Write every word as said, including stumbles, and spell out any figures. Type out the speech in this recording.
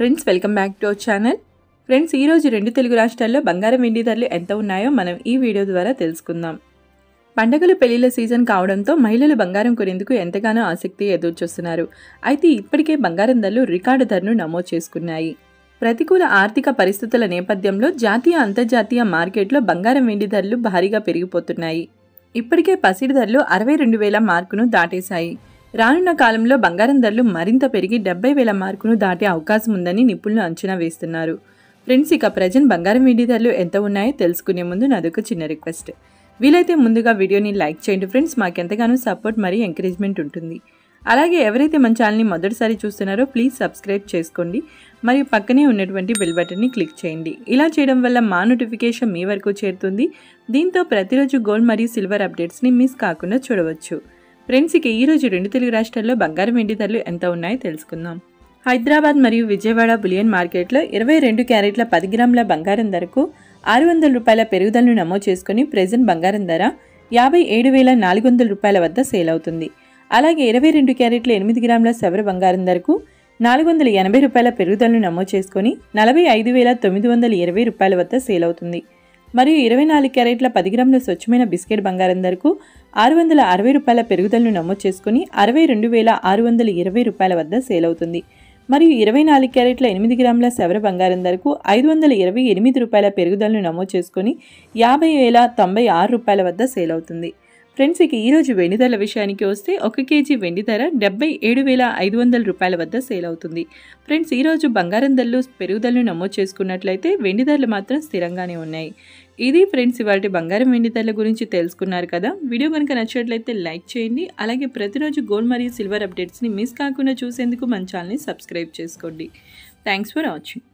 Friends welcome back to our channel. Friends ई रोजु रेंडु तेलुगु राष्ट्राल्लो बंगारम వెండి ధరలు ఎంత ఉన్నాయో మనం ఈ వీడియో ద్వారా తెలుసుకుందాం। పండగలు పెళ్లిల సీజన్ కావడంతో మహిళలు బంగారం కొనేందుకు ఎంతగానో ఆసక్తి ఎదురు చూస్తున్నారు। అయితే ఇప్పటికే బంగారం ధరలు రికార్డు ధరను నమోదు చేసుకున్నాయి। ప్రతికూల ఆర్థిక పరిస్థితుల నేపథ్యంలో జాతీయ అంతర్జాతీయ మార్కెట్లో బంగారం వెండి ధరలు భారీగా పెరిగిపోతున్నాయి। ఇప్పటికే పసిడి ధరలు అరవై రెండు వేల మార్కును దాటేశాయి। రానున్న కాలంలో బంగారం ధరలు మరింత పెరిగి డెబ్బై వేల మార్కును దాటే అవకాశం ఉందని నిపుణులు అంచనా వేస్తున్నారు। ఫ్రెండ్స్ ఇక ప్రజెంట్ బంగారం వెండి ధరలు ఎంత ఉన్నాయో తెలుసుకునే ముందు నాదొక చిన్న రిక్వెస్ట్, వీలైతే ముందుగా వీడియోని లైక్ చేయండి। ఫ్రెండ్స్ మాకెంతగానో సపోర్ట్ మరి ఎంకరేజ్మెంట్ ఉంటుంది। అలాగే ఎవరైతే మన ఛానల్ని మొదటిసారి చూస్తున్నారో ప్లీజ్ సబ్స్క్రైబ్ చేసుకోండి మరియు పక్కనే ఉన్నటువంటి బెల్ బటన్ని క్లిక్ చేయండి। ఇలా చేయడం వల్ల మా నోటిఫికేషన్ మీ వరకు చేరుతుంది। దీంతో ప్రతిరోజు గోల్డ్ మరియు సిల్వర్ అప్డేట్స్ని మిస్ కాకుండా చూడవచ్చు। ఫ్రెండ్స్ ఇక ఈ రోజు రెండు తెలుగు రాష్ట్రాల్లో బంగారం వెండి ధరలు ఎంత ఉన్నాయో తెలుసుకుందాం। హైదరాబాద్ మరియు విజయవాడ బులియన్ మార్కెట్లో ఇరవై రెండు క్యారెట్ల పది గ్రాముల బంగారం ధరకు ఆరు వందల రూపాయల పెరుగుదలను నమోదు చేసుకుని ప్రెజెంట్ బంగారం ధర యాభై ఏడు వేల నాలుగు వందల రూపాయల వద్ద సేల్ అవుతుంది। అలాగే ఇరవై రెండు క్యారెట్ల ఎనిమిది గ్రాముల సవర బంగారం ధరకు నాలుగు వందల ఎనభై రూపాయల పెరుగుదలను నమోదు చేసుకుని నలభై ఐదు వేల తొమ్మిది వందల ఇరవై రూపాయల వద్ద సేల్ అవుతుంది। మరియు ఇరవై నాలుగు క్యారెట్ల పది గ్రాముల స్వచ్ఛమైన బిస్కెట్ బంగారం ధరకు ఆరు వందల అరవై రూపాయల పెరుగుదలను నమోదు చేసుకుని అరవై రెండు వేల ఆరు వందల ఇరవై రూపాయల వద్ద సేల్ అవుతుంది। మరియు ఇరవై నాలుగు క్యారెట్ల ఎనిమిది గ్రాముల సవర బంగారం ధరకు ఐదు వందల ఇరవై ఎనిమిది రూపాయల పెరుగుదలను నమోదు చేసుకుని యాభై వేల తొంభై ఆరు రూపాయల వద్ద సేల్ అవుతుంది। ఫ్రెండ్స్ ఇక ఈరోజు వెండి ధరల విషయానికి వస్తే ఒక కేజీ వెండి ధర డెబ్బై ఏడు వేల ఐదు వందల రూపాయల వద్ద సేల్ అవుతుంది। ఫ్రెండ్స్ ఈరోజు బంగారం ధరలు పెరుగుదలను నమోదు చేసుకున్నట్లయితే వెండి ధరలు మాత్రం స్థిరంగానే ఉన్నాయి। ఇది ఫ్రెండ్స్ ఇవాళ బంగారం వెండి ధరల గురించి తెలుసుకున్నారు కదా। వీడియో కనుక నచ్చినట్లయితే లైక్ చేయండి। అలాగే ప్రతిరోజు గోల్డ్ మరియు సిల్వర్ అప్డేట్స్ని మిస్ కాకుండా చూసేందుకు మన ఛానల్ని సబ్స్క్రైబ్ చేసుకోండి। Thanks for watching.